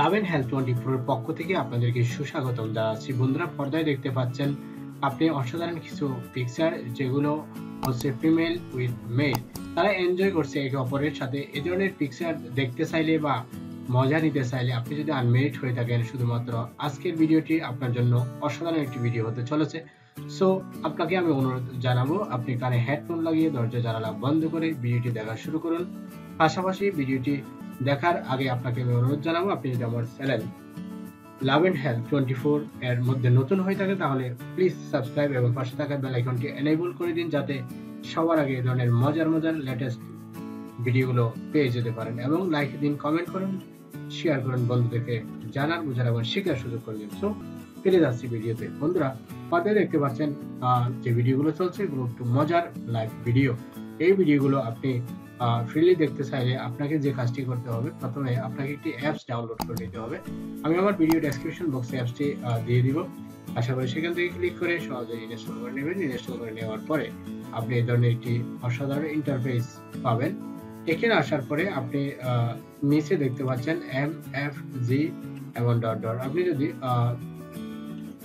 লাভেন হেলথ24 এর পক্ষ থেকে আপনাদেরকে সুস্বাগতম জানাচ্ছি। বন্ধুরা, পর্দায় দেখতে পাচ্ছেন আপনি অসাধারণ কিছু পিকচার, যেগুলো হচ্ছে ফিমেল উইথ মেল, তারা এনজয় করছে একে অপরের সাথে। এই ধরনের পিকচার দেখতে চাইলে বা মজা নিতে চাইলে আপনি যদি আনমেরিড হয়ে থাকেন, শুধুমাত্র আজকের ভিডিওটি আপনার জন্য অসাধারণ একটি ভিডিও হতে চলেছে। সো আপনাকে আমি অনুরোধ জানাবো, আপনি কানে হেডফোন লাগিয়ে দরজা জানালা বন্ধ করে ভিডিওটি দেখা শুরু করুন। পাশাপাশি ভিডিওটি দেখার আগে আপনাকে আমি অনুরোধ জানাবো, আপনি যদি আমার চ্যানেল লাভ এন্ড হেলথ24 এর মধ্যে নতুন হয়ে থাকে তাহলে প্লিজ সাবস্ক্রাইব এবং পাশে থাকা বেল আইকনটি এনেবল করে দিন, যাতে সবার আগে এই ধরনের মজার লেটেস্ট ভিডিওগুলো পেয়ে যেতে পারেন। এবং লাইক দিন, কমেন্ট করুন, শেয়ার করুন, বন্ধুদেরকে জানার, বোঝার এবং শেখার সুযোগ করে দিন। সো ফিরে যাচ্ছি ভিডিওতে। বন্ধুরা, পর্দায় দেখতে পাচ্ছেন যে ভিডিওগুলো চলছে এগুলো একটু মজার লাইভ ভিডিও। এই ভিডিওগুলো আপনি ফ্রিলি দেখতে চাইলে আপনাকে যে কাজটি করতে হবে, প্রথমে আপনাকে একটি অ্যাপস ডাউনলোড করে নিতে হবে। আমি আমার ভিডিও ডেসক্রিপশন বক্সে অ্যাপসটি দিয়ে দিব, আশা করি সেখান থেকে ক্লিক করে সহজেই ইনস্টল করে নেবেন। ইনস্টল করে নেওয়ার পরে আপনি এই ধরনের একটি অসাধারণ ইন্টারফেস পাবেন। এখানে আসার পরে আপনি নিচে দেখতে পাচ্ছেন MFG এবং ডট ডট, আপনি যদি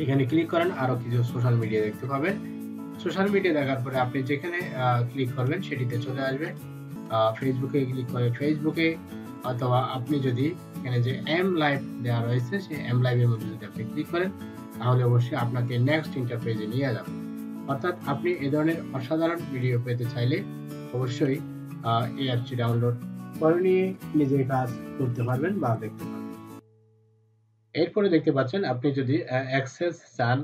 এখানে ক্লিক করেন আরও কিছু সোশ্যাল মিডিয়া দেখতে পাবেন। সোশ্যাল মিডিয়া দেখার পরে আপনি যেখানে ক্লিক করবেন সেটিতে চলে আসবে। ফেসবুকে ক্লিক করে ফেসবুকে, অথবা আপনি যদি এখানে যে M Live দেওয়া রয়েছে সেই M Live-এর মধ্যে যদি আপনি ক্লিক করেন তাহলে অবশ্যই আপনাকে নেক্সট ইন্টারফেসে নিয়ে যাবে। অর্থাৎ আপনি এই ধরনের অসাধারণ ভিডিও পেতে চাইলে অবশ্যই এই অ্যাপটি ডাউনলোড করে নিয়ে নিজের কাজ করতে পারবেন বা দেখতে পারবেন। এরপরে দেখতে পাচ্ছেন আপনি যদি অ্যাক্সেস চান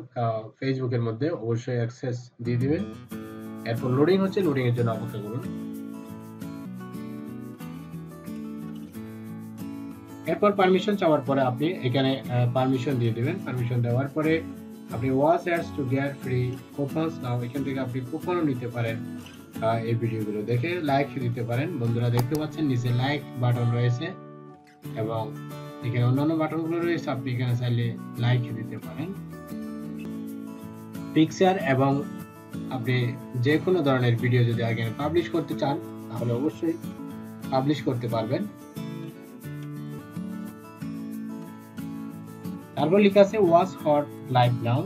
ফেসবুকের মধ্যে অবশ্যই অ্যাক্সেস দিয়ে দিবেন। এরপর লোডিং হচ্ছে, লোডিং এর জন্য অপেক্ষা করুন। এরপর পারমিশন চাওয়ার পরে আপনি এখানে পারমিশন দিয়ে দিবেন। পারমিশন দেওয়ার পরে আপনি watch ads to get free coupons, now এখান থেকে আপনি কুপনও নিতে পারেন, এই ভিডিওগুলো দেখে লাইক দিতে পারেন। বন্ধুরা দেখতে পাচ্ছেন নিচে লাইক বাটন রয়েছে এবং এখানে অন্যান্য বাটনগুলো রয়েছে, আপনি এখানে চাইলে লাইক দিতে পারেন। পিকচার এবং আপনি যে কোনো ধরনের ভিডিও যদি আগে পাবলিশ করতে চান তাহলে অবশ্যই পাবলিশ করতে পারবেন। তারপর লেখা আছে ওয়াচ হট লাইভ নাও,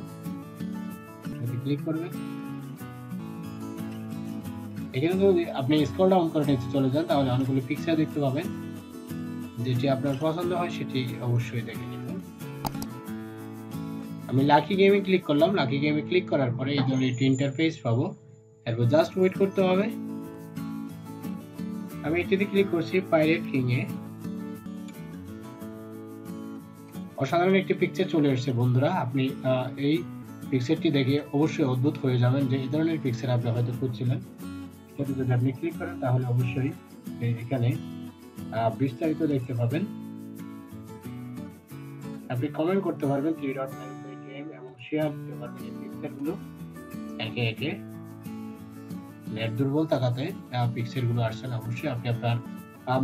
যদি ক্লিক করবেন এখানে যদি আপনি স্ক্রল ডাউন করে নিচে চলে যান তাহলে অনেকগুলো পিকচার দেখতে পাবেন, যেটি আপনার পছন্দ হয় সেটি অবশ্যই দেখে নেবেন। আমি লাকি গেমে ক্লিক করলাম। লাকি গেমে ক্লিক করার পরে এই ধরনের একটি ইন্টারফেস পাবো। এরপর জাস্ট ওয়েট করতে হবে। আমি এটিতে ক্লিক করছি, পাইরেট কিং এ অসাধারণ একটি পিকচার চলে এসেছে। বন্ধুরা, আপনি এই পিকচারটি দেখে অবশ্যই অদ্ভুত হয়ে যাবেন যে এই ধরনের পিকচার আপনি হয়তো খুঁজছিলেন। সেটি যদি আপনি ক্লিক করেন তাহলে অবশ্যই এখানে বিস্তারিত দেখতে পাবেন। আপনি কমেন্ট করতে পারবেন, এবং শেয়ার দিতে পারবেন এই পিকচারগুলো একে একে। নেট দুর্বল থাকাতে পিকচারগুলো আসছে না, অবশ্যই আপনি আপনার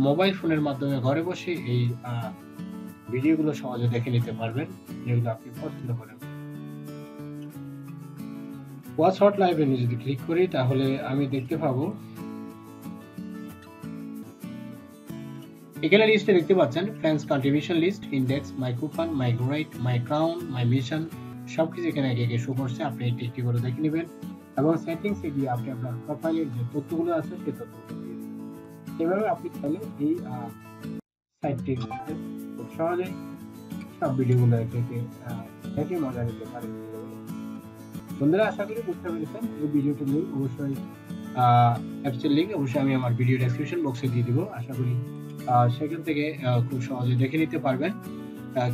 মোবাইল ফোনের মাধ্যমে ঘরে বসে এই ভিডিওগুলো সহজে দেখে নিতে পারবেন, যেগুলো আপনি পছন্দ করেন। ওয়াচ হট লাইভ এ যদি ক্লিক করি তাহলে আমি দেখতে পাবো এখানে লিস্টে দেখতে পাচ্ছেন friends, contribution list, index, my coupon, my great, my crown, my mission, সবকিছু এখানে একে একে শো করছে। আপনি একটি একটি করে দেখে নেবেন এবং সেটিংসে গিয়ে আপনি আপনার প্রোফাইলের যে তথ্যগুলো আছে সেই তথ্যগুলো দিয়ে দেবেন। এভাবে আপনি তাহলে এই সাইটটি খুব সহজে সব ভিডিওগুলো একে একে দেখে মজা নিতে পারেন। বন্ধুরা, আশা করি বুঝতে পেরেছেন। এই ভিডিওটির লিঙ্ক অবশ্যই অ্যাপসের লিঙ্ক অবশ্যই আমি আমার ভিডিও ডেসক্রিপশন বক্সে দিয়ে দেবো। আশা করি সেখান থেকে খুব সহজে দেখে নিতে পারবেন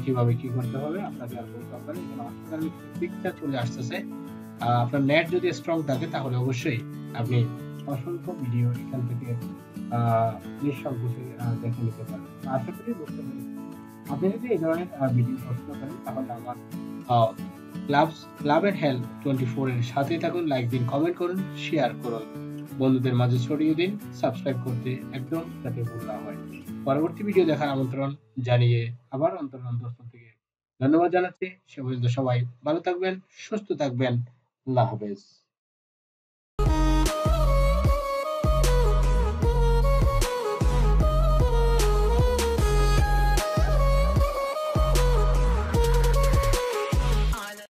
কিভাবে কি করতে হবে। আপনাদের পিকচার চলে আসতেছে, আপনার নেট যদি স্ট্রং থাকে তাহলে অবশ্যই আপনি অসংখ্য ভিডিও এখান থেকে নিঃসংকোচে দেখে নিতে পারবেন। আশা করি বুঝতে পেরেছেন। আপনি যদি এই ধরনের ভিডিও পছন্দ করেন তাহলে আমার লাভ এন্ড হেলথ24 এর সাথে থাকুন, লাইক দিন, কমেন্ট করুন, শেয়ার করুন, বন্ধুদের মাঝে ছড়িয়ে দিন, সাবস্ক্রাইব করতে একদম যাতে ভুল না হয়। পরবর্তী ভিডিও দেখার আমন্ত্রণ জানিয়ে আবার অন্তরস্থল থেকে ধন্যবাদ জানাচ্ছি। সে পর্যন্ত সবাই ভালো থাকবেন, সুস্থ থাকবেন। আল্লাহ হাফেজ।